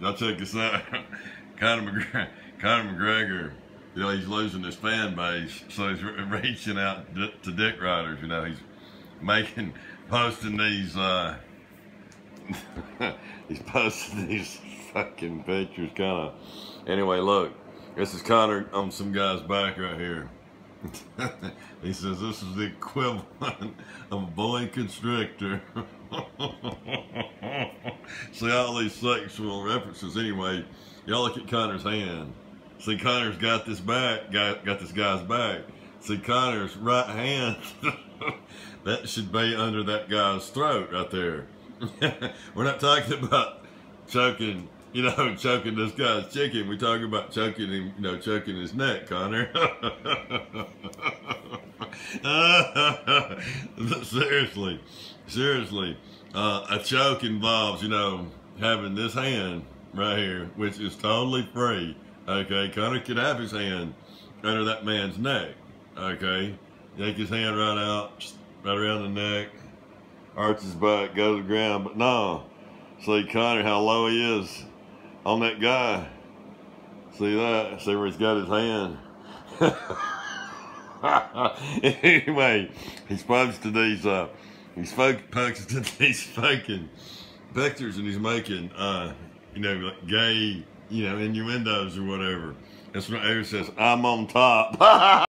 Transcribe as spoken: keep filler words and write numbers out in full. Y'all check this out. Conor McGregor, Conor McGregor, you know, he's losing his fan base, so he's reaching out to dick riders. You know, he's making, posting these, uh, he's posting these fucking pictures, kind of. Anyway, look, this is Conor on some guy's back right here. He says, this is the equivalent of a boa constrictor. See all these sexual references. Anyway, y'all look at Conor's hand. See, Conor's got this back, got, got this guy's back. See, Conor's right hand, that should be under that guy's throat right there. We're not talking about choking, you know, choking this guy's chicken. We're talking about choking him, you know, choking his neck, Conor. Seriously, seriously, uh, a choke involves, you know, having this hand right here, which is totally free. Okay, Conor could have his hand under that man's neck. Okay, take his hand right out, right around the neck, arch his back, go to the ground. But no, see Conor how low he is on that guy. See that? See where he's got his hand. Anyway, he's posted these uh he's posted these fucking pictures, and he's making uh you know, like gay, you know, innuendos or whatever. That's what Eric says, I'm on top.